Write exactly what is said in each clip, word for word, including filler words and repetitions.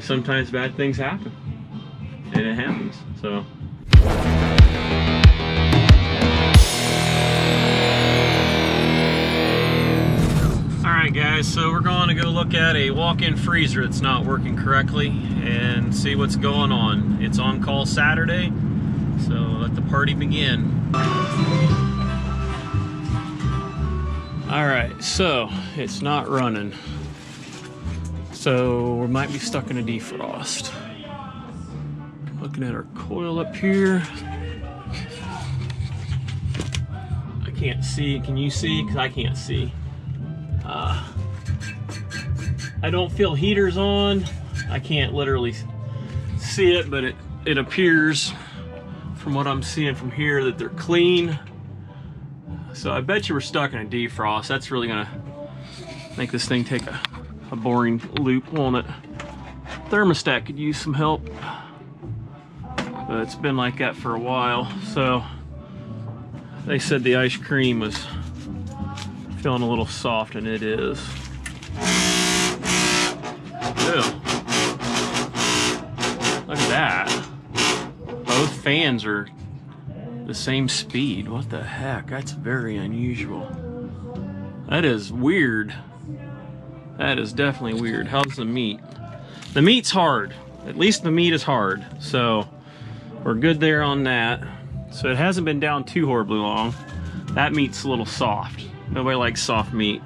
sometimes bad things happen, and it happens. So alright guys, so we're going to go look at a walk-in freezer that's not working correctly and see what's going on. It's on call Saturday, so let the party begin. Alright, so it's not running. So we might be stuck in a defrost. Looking at our coil up here. I can't see. Can you see? Because I can't see. Uh, I don't feel heaters on. I can't literally see it, but it, it appears from what I'm seeing from here that they're clean. So I bet you we're stuck in a defrost. That's really gonna make this thing take a A boring loop, won't it? Thermostat could use some help, but it's been like that for a while. So they said the ice cream was feeling a little soft, and it is. Ew. Look at that. Both fans are the same speed. What the heck? That's very unusual. That is weird. That is definitely weird. How's the meat? The meat's hard. At least the meat is hard. So we're good there on that. So it hasn't been down too horribly long. That meat's a little soft. Nobody likes soft meat.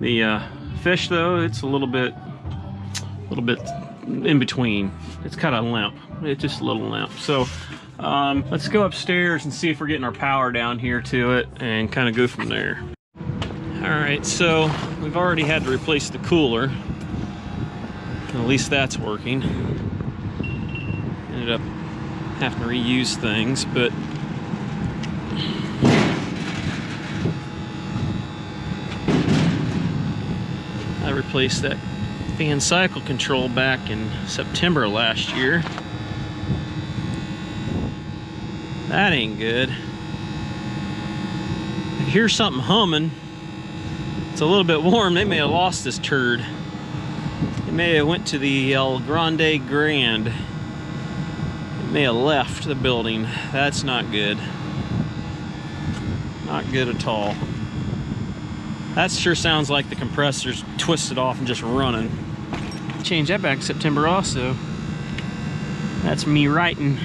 The uh, fish though, it's a little bit, a little bit in between. It's kind of limp. It's just a little limp. So um, let's go upstairs and see if we're getting our power down here to it and kind of go from there. All right, so we've already had to replace the cooler. At least that's working. Ended up having to reuse things, but I replaced that fan cycle control back in September last year. That ain't good. I hear something humming. It's a little bit warm. They may have lost this turd. It may have went to the El Grande Grand. It may have left the building. That's not good. Not good at all. That sure sounds like the compressor's twisted off and just running. Change that back in September also. That's me writing.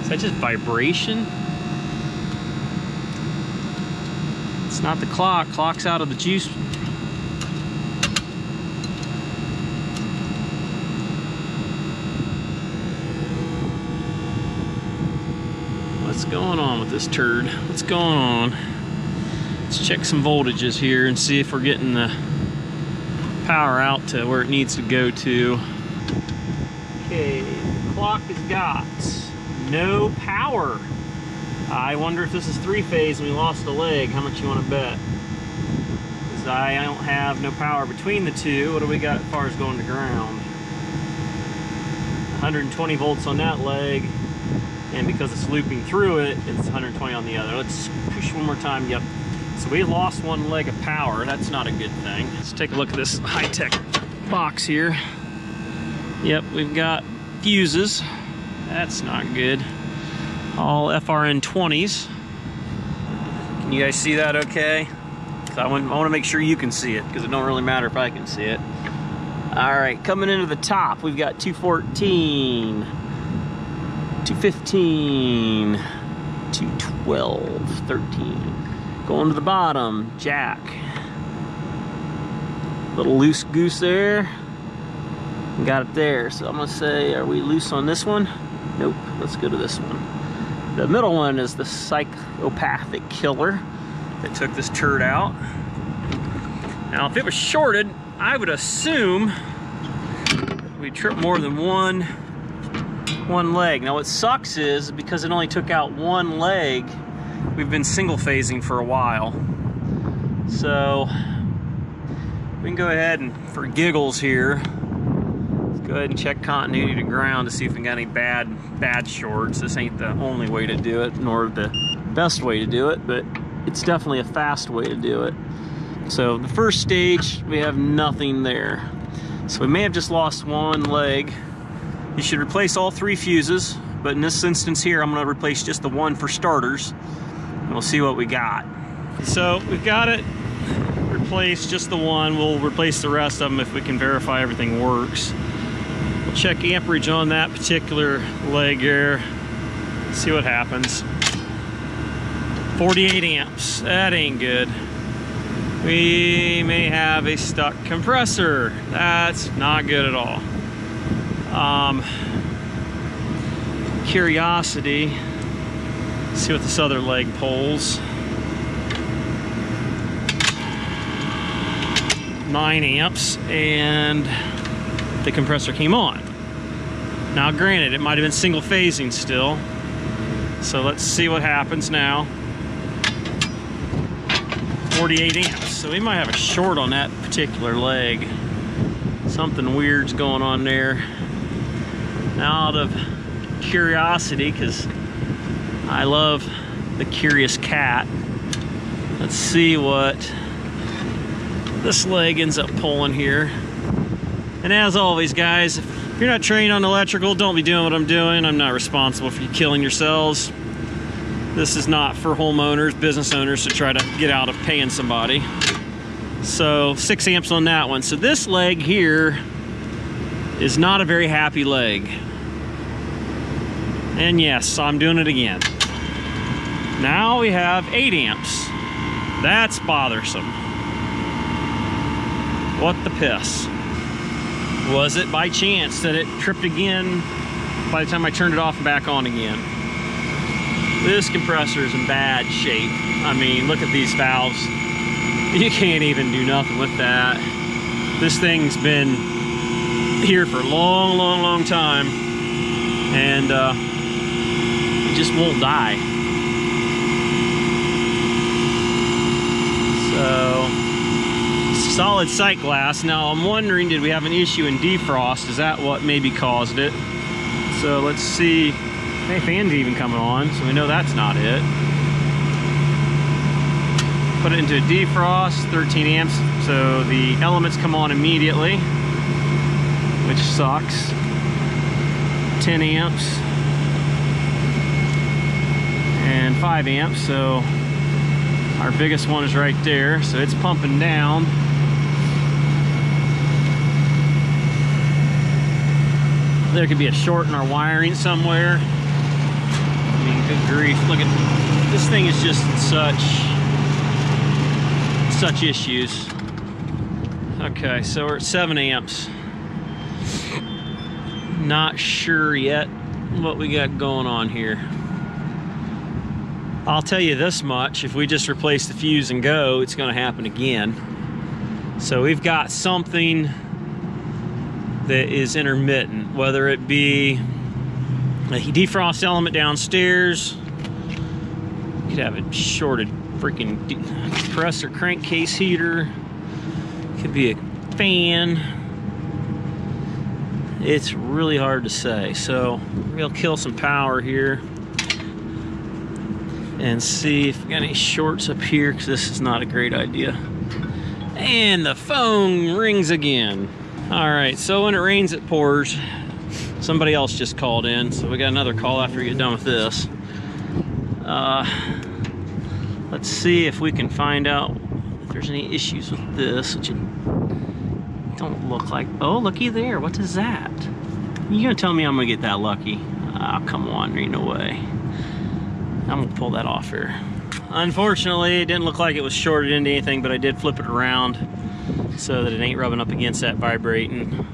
Is that just vibration? It's not the clock. Clock's out of the juice. What's going on with this turd? What's going on? Let's check some voltages here and see if we're getting the power out to where it needs to go to. Okay, the clock has got no power. I wonder if this is three-phase and we lost a leg. How much you want to bet? Because I don't have no power between the two. What do we got as far as going to ground? one hundred twenty volts on that leg. And because it's looping through it, it's one hundred twenty on the other. Let's push one more time. Yep. So we lost one leg of power. That's not a good thing. Let's take a look at this high-tech box here. Yep, we've got fuses. That's not good. All F R N twenties. Can you guys see that okay? So I want, I want to make sure you can see it, because it don't really matter if I can see it. Alright, coming into the top, we've got two fourteen, two fifteen, two twelve, thirteen. Going to the bottom, jack. Little loose goose there. Got it there. So I'm going to say, are we loose on this one? Nope. Let's go to this one. The middle one is the psychopathic killer that took this turd out. Now, if it was shorted, I would assume we tripped more than one, one leg. Now, what sucks is because it only took out one leg, we've been single phasing for a while. So, we can go ahead and, for giggles here, go ahead and check continuity to ground to see if we got any bad, bad shorts. This ain't the only way to do it, nor the best way to do it, but it's definitely a fast way to do it. So the first stage, we have nothing there. So we may have just lost one leg. You should replace all three fuses, but in this instance here, I'm gonna replace just the one for starters, and we'll see what we got. So we've got it replaced, just the one. We'll replace the rest of them if we can verify everything works. We'll check amperage on that particular leg here, see what happens. forty-eight amps, that ain't good. We may have a stuck compressor. That's not good at all. Um, curiosity, let's see what this other leg pulls. nine amps, and the compressor came on. Now granted, it might have been single phasing still. So let's see what happens now. forty-eight amps, so we might have a short on that particular leg. Something weird's going on there. Now, out of curiosity, because I love the curious cat, let's see what this leg ends up pulling here. And as always, guys, if you're not trained on electrical, don't be doing what I'm doing. I'm not responsible for you killing yourselves. This is not for homeowners, business owners to try to get out of paying somebody. So six amps on that one. So this leg here is not a very happy leg. And yes, I'm doing it again. Now we have eight amps. That's bothersome. What the piss? Was it by chance that it tripped again by the time I turned it off and back on again? This compressor is in bad shape. I mean, look at these valves. You can't even do nothing with that. This thing's been here for a long, long, long time, and uh, it just won't die. So, solid sight glass. Now, I'm wondering, did we have an issue in defrost? Is that what maybe caused it? So, let's see. Hey, fan's even coming on, so we know that's not it. Put it into a defrost, thirteen amps, so the elements come on immediately, which sucks. ten amps and five amps, so our biggest one is right there, so it's pumping down. There could be a short in our wiring somewhere. I mean, good grief, look at, this thing is just such, such issues. Okay, so we're at seven amps. Not sure yet what we got going on here. I'll tell you this much, if we just replace the fuse and go, it's gonna happen again. So we've got something that is intermittent, whether it be a defrost element downstairs. You could have a shorted freaking compressor crankcase heater. Could be a fan. It's really hard to say. So we'll kill some power here and see if we got any shorts up here, because this is not a great idea. And the phone rings again. All right, so when it rains, it pours. Somebody else just called in, so we got another call after we get done with this. Uh, let's see if we can find out if there's any issues with this, which don't look like. Oh, looky there, what is that? You gonna tell me I'm gonna get that lucky? Oh, come on, there ain't no way. I'm gonna pull that off here. Unfortunately, it didn't look like it was shorted into anything, but I did flip it around so that it ain't rubbing up against that vibrating.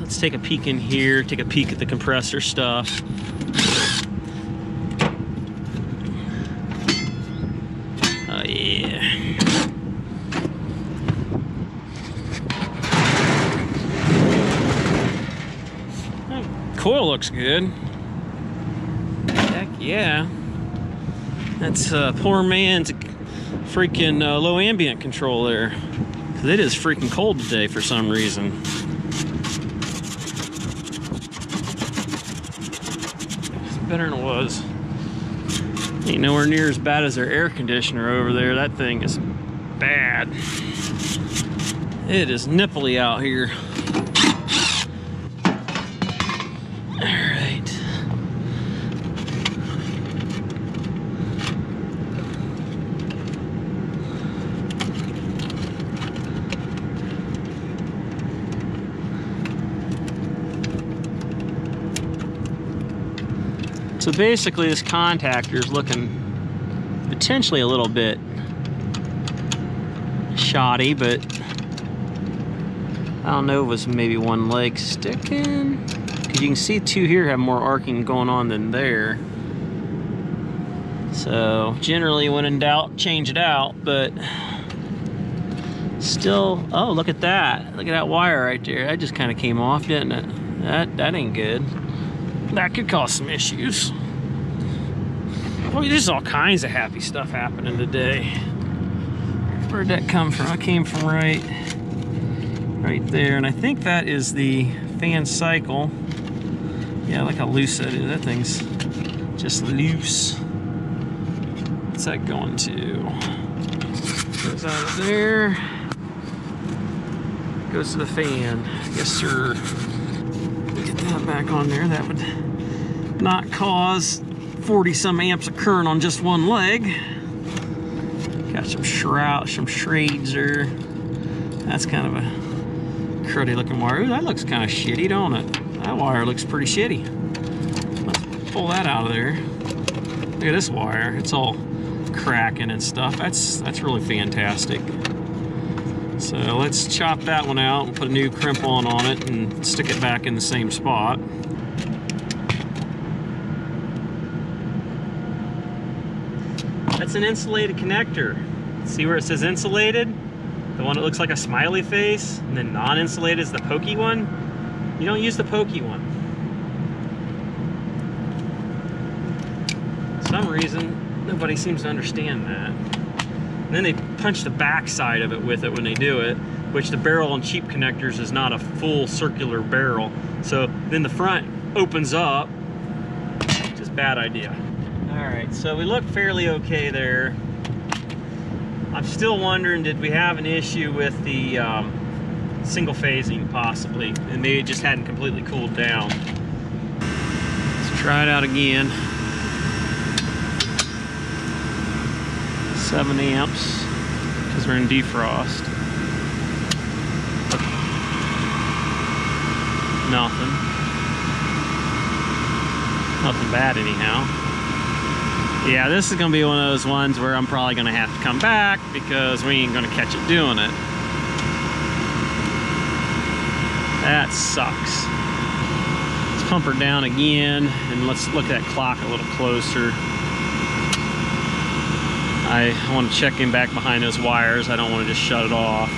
Let's take a peek in here, take a peek at the compressor stuff. Oh yeah. That coil looks good. Heck yeah. That's uh, poor man's freaking uh, low ambient control there. 'Cause it is freaking cold today for some reason. Better than it was. Ain't nowhere near as bad as their air conditioner over there. That thing is bad. It is nipply out here. All right. So basically this contactor is looking potentially a little bit shoddy, but I don't know if it was maybe one leg sticking. Because you can see two here have more arcing going on than there. So generally when in doubt, change it out, but still, oh, look at that. Look at that wire right there. That just kind of came off, didn't it? That, that ain't good. That could cause some issues. Boy, there's all kinds of happy stuff happening today. Where'd that come from? I came from right, right there, and I think that is the fan cycle. Yeah, I like how loose that is. That thing's just loose. What's that going to? Goes out of there. Goes to the fan. Yes, sir. Get that back on there. That would not cause forty some amps of current on just one leg. Got some shroud, some shades there. That's kind of a cruddy looking wire. Ooh, that looks kind of shitty, don't it? That wire looks pretty shitty. Let's pull that out of there. Look at this wire. It's all cracking and stuff. That's that's really fantastic. So let's chop that one out and put a new crimp on on it and stick it back in the same spot. That's an insulated connector. See where it says insulated? The one that looks like a smiley face, and then non-insulated is the pokey one. You don't use the pokey one. For some reason, nobody seems to understand that. And then they punch the back side of it with it when they do it, which the barrel on cheap connectors is not a full circular barrel. So then the front opens up. Just bad idea. All right, so we look fairly okay there. I'm still wondering, did we have an issue with the um, single phasing possibly? And maybe it just hadn't completely cooled down. Let's try it out again. seven amps, because we're in defrost. Nothing. Nothing bad anyhow. Yeah, this is gonna be one of those ones where I'm probably gonna have to come back because we ain't gonna catch it doing it. That sucks. Let's pump her down again and let's look at that clock a little closer. I want to check in back behind those wires. I don't want to just shut it off.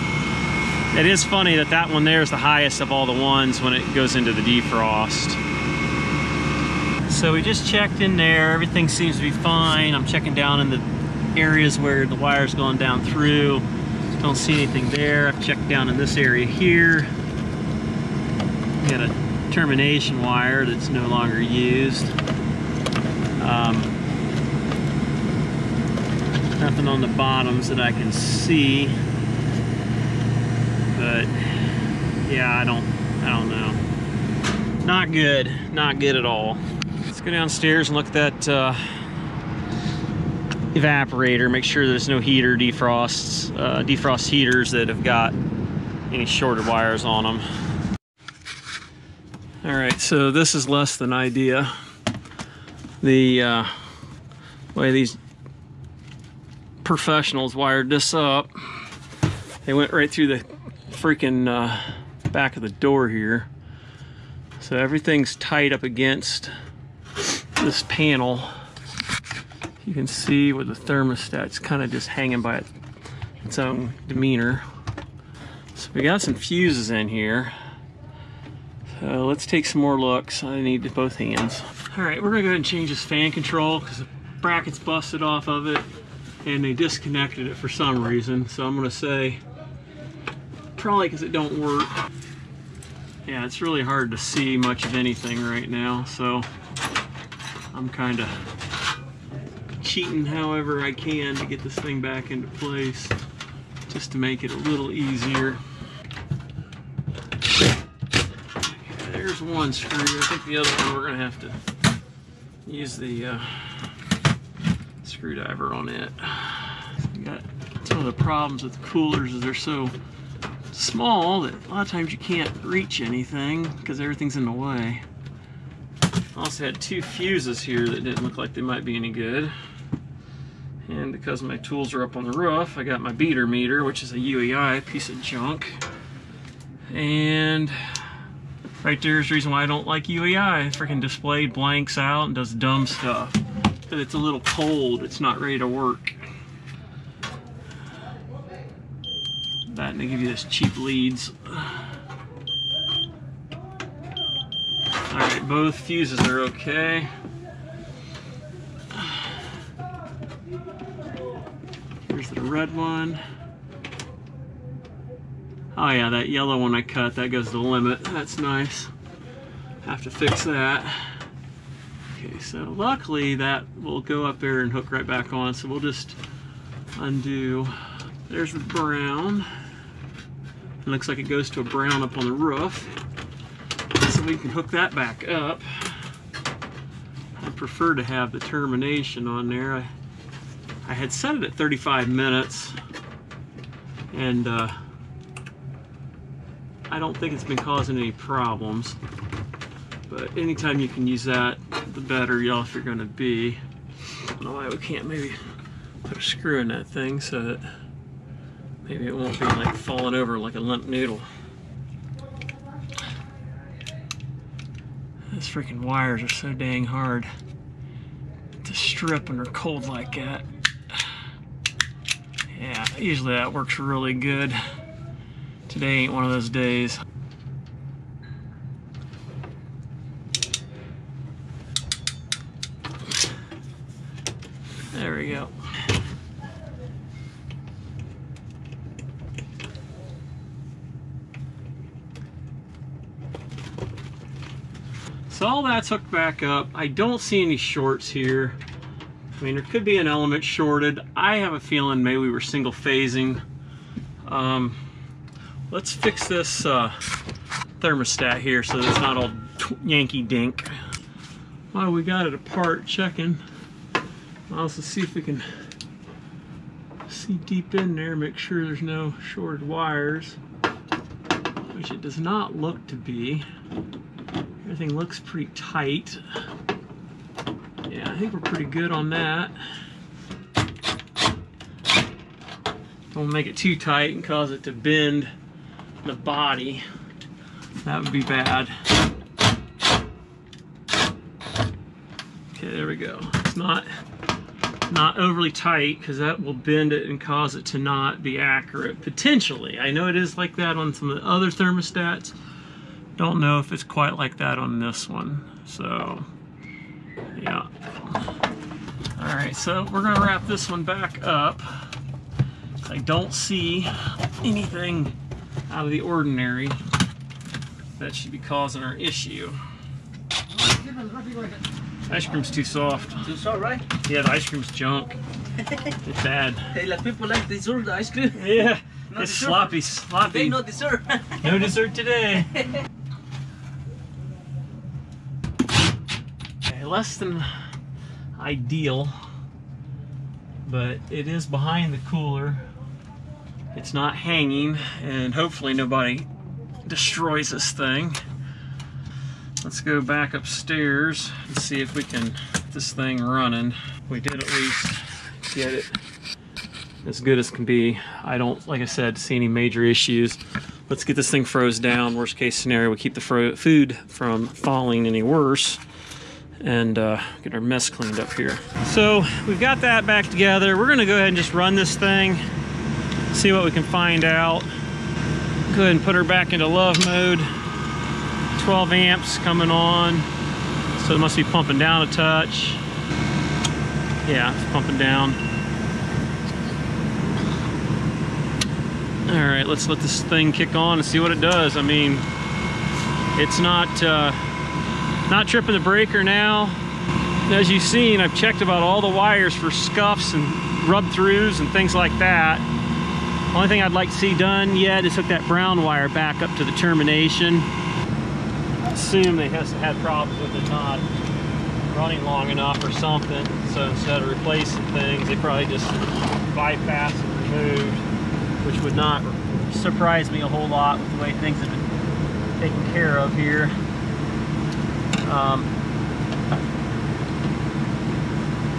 It is funny that that one there is the highest of all the ones when it goes into the defrost. So we just checked in there. Everything seems to be fine. I'm checking down in the areas where the wire's going down through. Don't see anything there. I've checked down in this area here. Got a termination wire that's no longer used. Um, Nothing on the bottoms that I can see, but yeah, I don't, I don't know. Not good, not good at all. Let's go downstairs and look at that uh, evaporator. Make sure there's no heater defrosts, uh, defrost heaters that have got any shorted wires on them. All right, so this is less than idea. The uh, way these professionals wired this up. They went right through the freaking uh, back of the door here. So everything's tight up against this panel. You can see where the thermostat's kind of just hanging by its own demeanor. So we got some fuses in here. So let's take some more looks. I need both hands. All right, we're gonna go ahead and change this fan control because the bracket's busted off of it. And they disconnected it for some reason, so I'm gonna say probably because it don't work. Yeah, it's really hard to see much of anything right now, so I'm kind of cheating however I can to get this thing back into place, just to make it a little easier. There's one screw. I think the other one we're going to have to use the uh, screwdriver on it. I've got some of the problems with the coolers is they're so small that a lot of times you can't reach anything because everything's in the way. I also had two fuses here that didn't look like they might be any good. And because my tools are up on the roof, I got my beater meter, which is a U E I piece of junk. And right there's the reason why I don't like U E I. It freaking display blanks out and does dumb stuff. Because it's a little cold, it's not ready to work. That, and they give you this cheap leads. Alright, both fuses are okay. Here's the red one. Oh yeah, that yellow one I cut, that goes to the limit. That's nice. Have to fix that. Okay, so luckily that will go up there and hook right back on, so we'll just undo. There's the brown. It looks like it goes to a brown up on the roof. So we can hook that back up. I prefer to have the termination on there. I, I had set it at thirty-five minutes, and uh, I don't think it's been causing any problems. But anytime you can use that, the better off you're going to be. I don't know why we can't maybe put a screw in that thing so that maybe it won't be like falling over like a limp noodle. These freaking wires are so dang hard to strip when they're cold like that. Yeah, usually that works really good. Today ain't one of those days. There we go. So all that's hooked back up. I don't see any shorts here. I mean, there could be an element shorted. I have a feeling maybe we were single phasing. Um, let's fix this uh, thermostat here so that it's not all Yankee dink. Well, we got it apart checking. I'll also see if we can see deep in there, make sure there's no shorted wires, which it does not look to be. Everything looks pretty tight. Yeah, I think we're pretty good on that. Don't make it too tight and cause it to bend the body. That would be bad. Okay, there we go. It's not, not overly tight because that will bend it and cause it to not be accurate, potentially. I know it is like that on some of the other thermostats. Don't know if it's quite like that on this one, so yeah. All right, so we're gonna wrap this one back up. I don't see anything out of the ordinary that should be causing our issue. Ice cream's too soft. Too soft, right? Yeah, the ice cream's junk. It's bad. Hey, like people like dessert ice cream. Yeah, not it's dessert. sloppy, sloppy. They no dessert. No dessert today. Less than ideal, but it is behind the cooler. It's not hanging, and hopefully nobody destroys this thing. Let's go back upstairs and see if we can get this thing running. We did at least get it as good as can be. I don't, like I said, see any major issues. Let's get this thing froze down. Worst case scenario, we keep the fro food from falling any worse. And uh, get our mess cleaned up here. So we've got that back together. We're gonna go ahead and just run this thing, see what we can find out. Go ahead and put her back into love mode. twelve amps coming on. So it must be pumping down a touch. Yeah, it's pumping down. All right, let's let this thing kick on and see what it does. I mean, it's not, uh, Not tripping the breaker now. And as you've seen, I've checked about all the wires for scuffs and rub-throughs and things like that. Only thing I'd like to see done yet is hook that brown wire back up to the termination. I assume they have had problems with it not running long enough or something, so instead of replacing things, they probably just bypassed and removed, which would not surprise me a whole lot with the way things have been taken care of here. Um,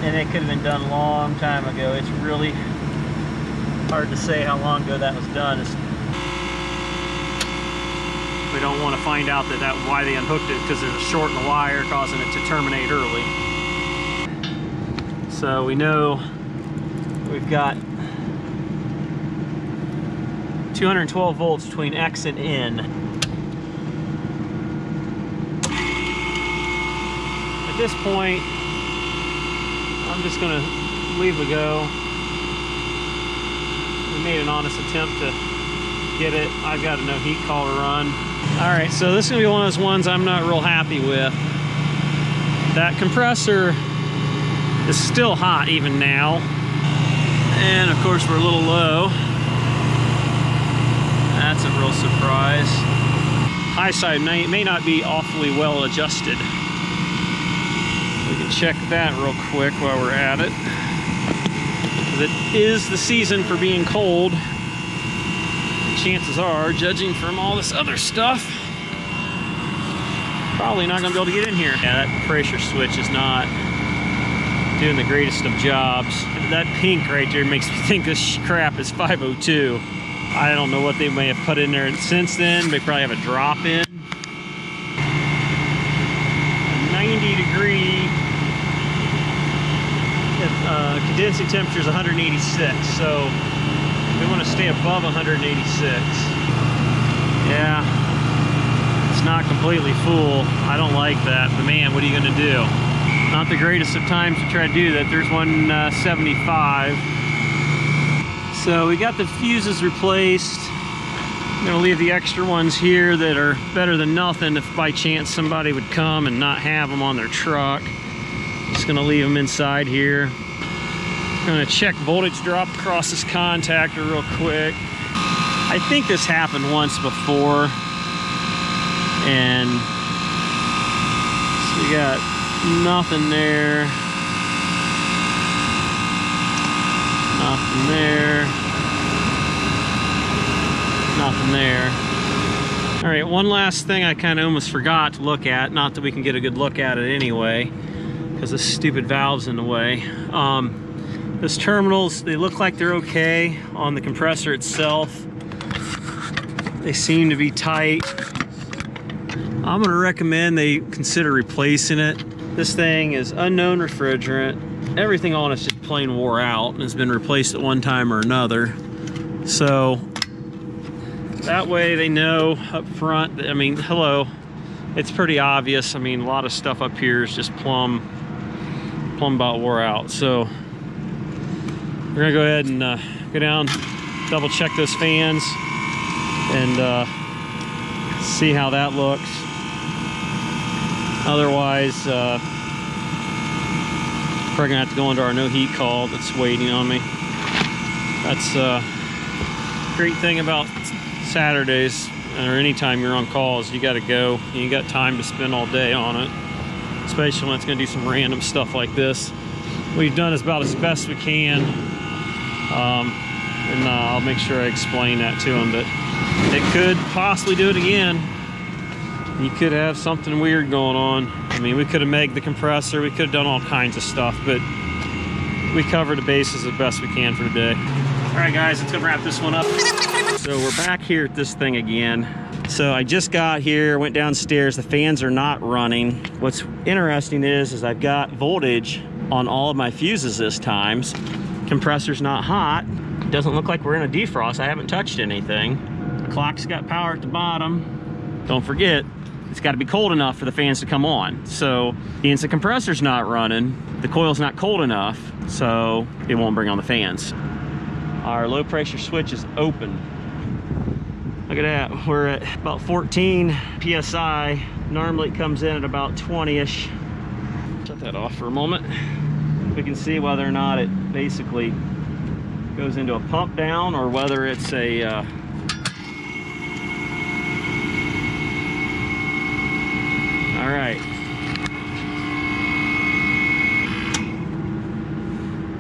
and it could have been done a long time ago. It's really hard to say how long ago that was done. It's, we don't want to find out that, that why they unhooked it, because there's a short in the wire causing it to terminate early. So we know we've got two hundred twelve volts between X and N. At this point, I'm just going to leave the go. We made an honest attempt to get it. I've got a no heat call to run. All right, so this is going to be one of those ones I'm not real happy with. That compressor is still hot even now. And of course, we're a little low. That's a real surprise. High side may, may not be awfully well adjusted. We can check that real quick while we're at it. That is the season for being cold. And chances are, judging from all this other stuff, probably not gonna be able to get in here. Yeah, that pressure switch is not doing the greatest of jobs. That pink right there makes me think this crap is five oh two. I don't know what they may have put in there since then. They probably have a drop in. A ninety degree uh, condensing temperature is one hundred eighty-six, so we want to stay above one hundred eighty-six. Yeah, it's not completely full. I don't like that, but man, what are you going to do? Not the greatest of times to try to do that. There's one seventy-five. So we got the fuses replaced. I'm gonna leave the extra ones here that are better than nothing if by chance somebody would come and not have them on their truck. Just gonna leave them inside here. I'm gonna check voltage drop across this contactor real quick. I think this happened once before. And so we got nothing there. Nothing there. Nothing there. All right, one last thing I kind of almost forgot to look at. Not that we can get a good look at it anyway, because this stupid valve's in the way. Um, those terminals, they look like they're okay on the compressor itself. They seem to be tight. I'm gonna recommend they consider replacing it. This thing is unknown refrigerant. Everything on it's just plain wore out and has been replaced at one time or another. So that way they know up front that, I mean, hello, it's pretty obvious. I mean, a lot of stuff up here is just plumb, plumb about wore out. So we're gonna go ahead and uh, go down, double check those fans and uh, see how that looks. Otherwise, uh, probably gonna have to go into our no heat call that's waiting on me. That's a great thing about Saturdays or anytime you're on calls, you gotta go, and you got time to spend all day on it, especially when it's gonna do some random stuff like this. What we've done is about as best we can, um, and uh, I'll make sure I explain that to them, but it could possibly do it again. You could have something weird going on. I mean, we could have megged the compressor, we could have done all kinds of stuff, but we covered the bases the best we can for today. All right, guys, let's go wrap this one up. So we're back here at this thing again. So I just got here, went downstairs, the fans are not running. What's interesting is, is I've got voltage on all of my fuses this time. Compressor's not hot. It doesn't look like we're in a defrost. I haven't touched anything. The clock's got power at the bottom. Don't forget, it's got to be cold enough for the fans to come on. So, being the compressor's not running, the coil's not cold enough, so it won't bring on the fans. Our low pressure switch is open. Look at that, we're at about fourteen P S I. Normally it comes in at about twenty-ish. So that off for a moment. We can see whether or not it basically goes into a pump down or whether it's a uh, all right.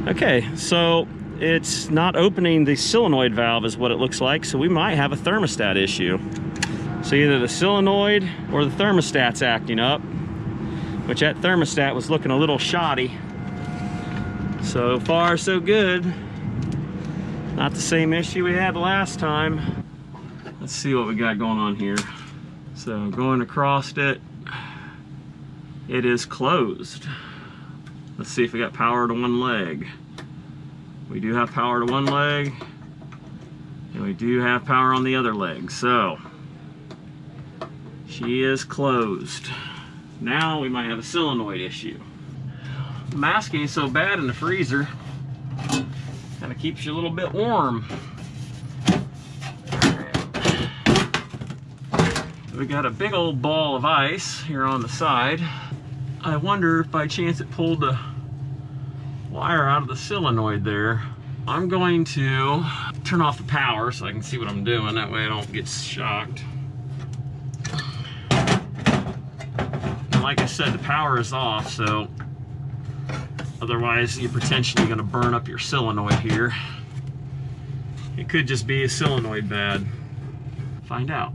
Okay, so it's not opening the solenoid valve is what it looks like, so we might have a thermostat issue. So either the solenoid or the thermostat's acting up, which that thermostat was looking a little shoddy. So far, so good. Not the same issue we had last time. Let's see what we got going on here. So going across it, it is closed. Let's see if we got power to one leg. We do have power to one leg, and we do have power on the other leg. So she is closed. Now we might have a solenoid issue. Mask ain't so bad in the freezer. Kind of keeps you a little bit warm. We got a big old ball of ice here on the side. I wonder if by chance it pulled the wire out of the solenoid there. I'm going to turn off the power so I can see what I'm doing. That way I don't get shocked. And like I said, the power is off, so otherwise you're potentially going to burn up your solenoid here. It could just be a solenoid bad. Find out.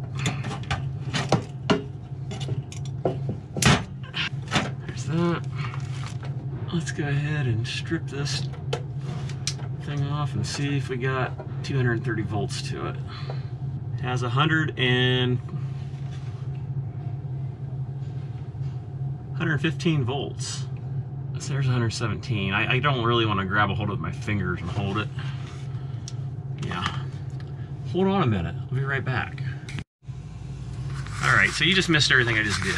That. Let's go ahead and strip this thing off and see if we got two hundred thirty volts to it. It has one hundred and one hundred fifteen volts. So there's one hundred seventeen. I, I don't really want to grab a hold of my fingers and hold it. Yeah. Hold on a minute. I'll be right back. All right, so you just missed everything I just did.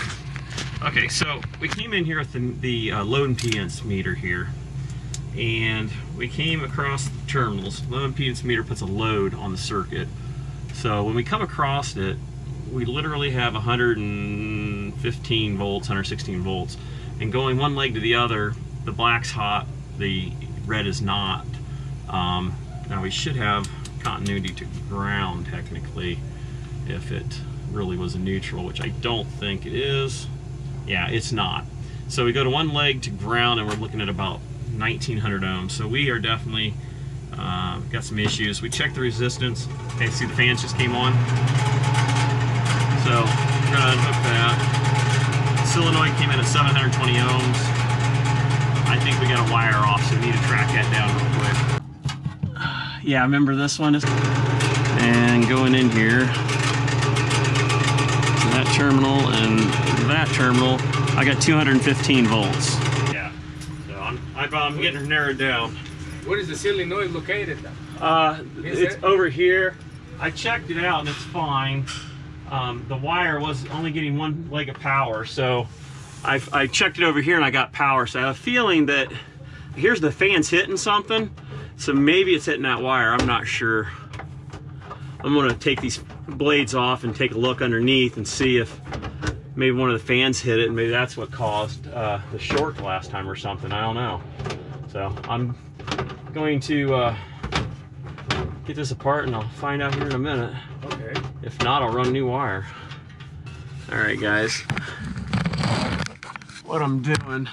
Okay, so we came in here with the, the uh, load impedance meter here, and we came across the terminals. Load impedance meter puts a load on the circuit. So when we come across it, we literally have one hundred fifteen volts, one hundred sixteen volts, and going one leg to the other, the black's hot, the red is not. Um, now we should have continuity to ground technically, if it really was a neutral, which I don't think it is. Yeah, it's not. So we go to one leg to ground and we're looking at about nineteen hundred ohms. So we are definitely uh, got some issues. We checked the resistance. Okay, see the fans just came on. So we're gonna unhook that. The solenoid came in at seven hundred twenty ohms. I think we got a wire off, so we need to track that down real quick. Yeah, I remember this one. And going in here, that terminal and that terminal, I got two hundred fifteen volts. Yeah, so I'm, I'm getting her narrowed down. Where is the solenoid located? Uh, it's it? over here. I checked it out and it's fine. Um, the wire was only getting one leg of power, so I've, I checked it over here and I got power. So I have a feeling that here's the fans hitting something, so maybe it's hitting that wire. I'm not sure. I'm gonna take these blades off and take a look underneath and see if maybe one of the fans hit it and maybe that's what caused uh, the short last time or something. I don't know. So I'm going to uh, get this apart and I'll find out here in a minute. Okay. If not, I'll run new wire. All right, guys. What I'm doing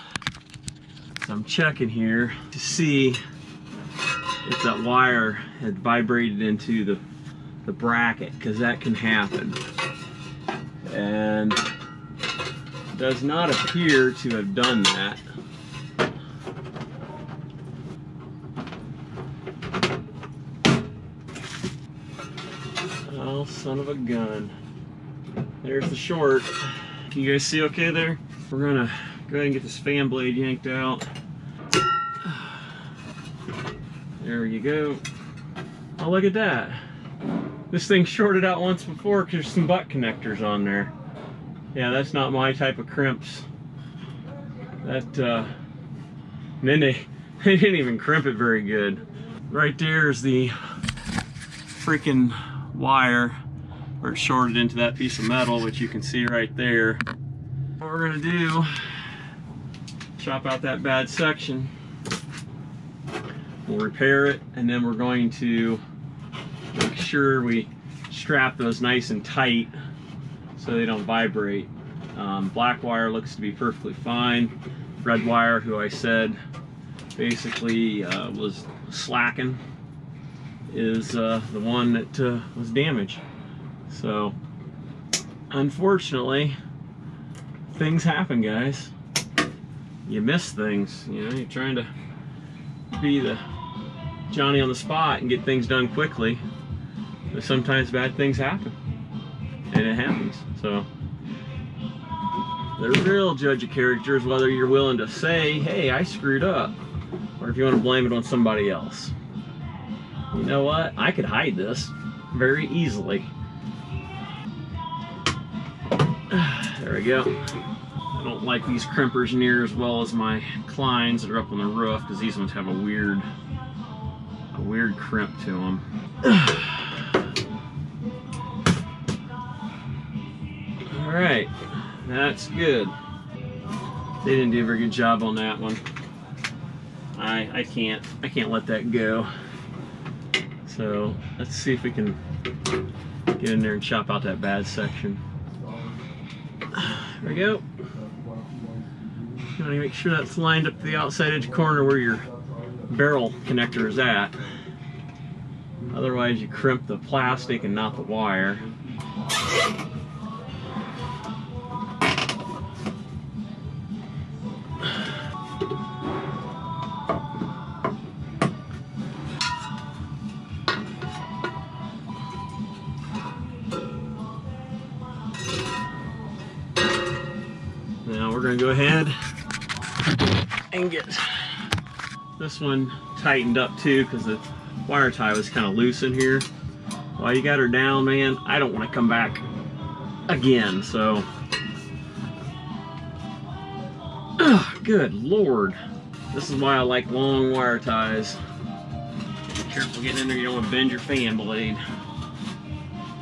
is I'm checking here to see if that wire had vibrated into the the bracket, because that can happen, and does not appear to have done that. Oh, son of a gun, there's the short. Can you guys see okay there? We're gonna go ahead and get this fan blade yanked out. There you go. Oh, look at that. This thing shorted out once before because there's some butt connectors on there. Yeah, that's not my type of crimps. That, uh, and then they, they didn't even crimp it very good. Right there is the freaking wire where it shorted into that piece of metal, which you can see right there. What we're gonna do, chop out that bad section. We'll repair it, and then we're going to make sure we strap those nice and tight so they don't vibrate. Um, black wire looks to be perfectly fine. Red wire, who I said basically uh, was slacking, is uh, the one that uh, was damaged. So unfortunately, things happen, guys. You miss things. You know, you're trying to be the Johnny on the spot and get things done quickly, but sometimes bad things happen, and it happens. So the real judge of character is whether you're willing to say, hey, I screwed up, or if you want to blame it on somebody else. You know what, I could hide this very easily. There we go. I don't like these crimpers near as well as my Kleins that are up on the roof, because these ones have a weird a weird crimp to them. All right, that's good. They didn't do a very good job on that one. I I can't I can't let that go. So let's see if we can get in there and chop out that bad section. There we go. You want to make sure that's lined up to the outside edge corner where your barrel connector is at. Otherwise you crimp the plastic and not the wire. Go ahead and get this one tightened up too, because the wire tie was kind of loose in here. While you got her down, man, I don't want to come back again. So, ugh, good Lord, this is why I like long wire ties. Be careful getting in there; you don't want to bend your fan blade,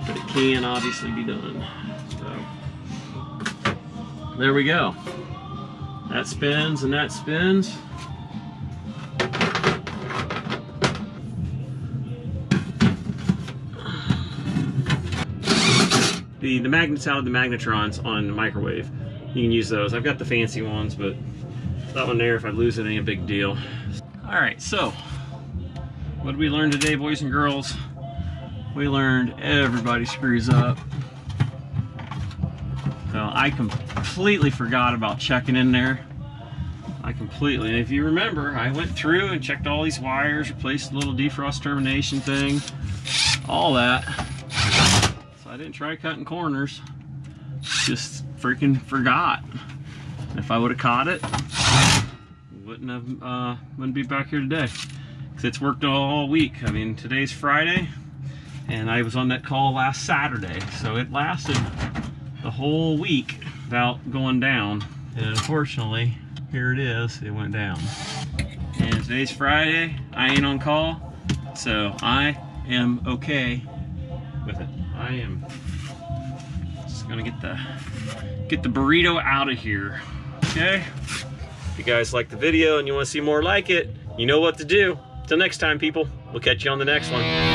but it can obviously be done. So, there we go. That spins and that spins. The, the magnets out of the magnetrons on the microwave, you can use those. I've got the fancy ones, but that one there, if I lose it, ain't a big deal. All right, so what did we learn today, boys and girls? We learned everybody screws up. So I completely forgot about checking in there. I completely, and if you remember, I went through and checked all these wires, replaced the little defrost termination thing, all that. So I didn't try cutting corners, just freaking forgot. If I would have caught it, wouldn't have, uh, wouldn't be back here today. Because it's worked all week. I mean, today's Friday, and I was on that call last Saturday, so it lasted the whole week without going down, and unfortunately, here it is, it went down. And today's Friday, I ain't on call, so I am okay with it. I am just gonna get the get the burrito out of here. Okay, if you guys like the video and you want to see more like it, you know what to do. Till next time, people, we'll catch you on the next one.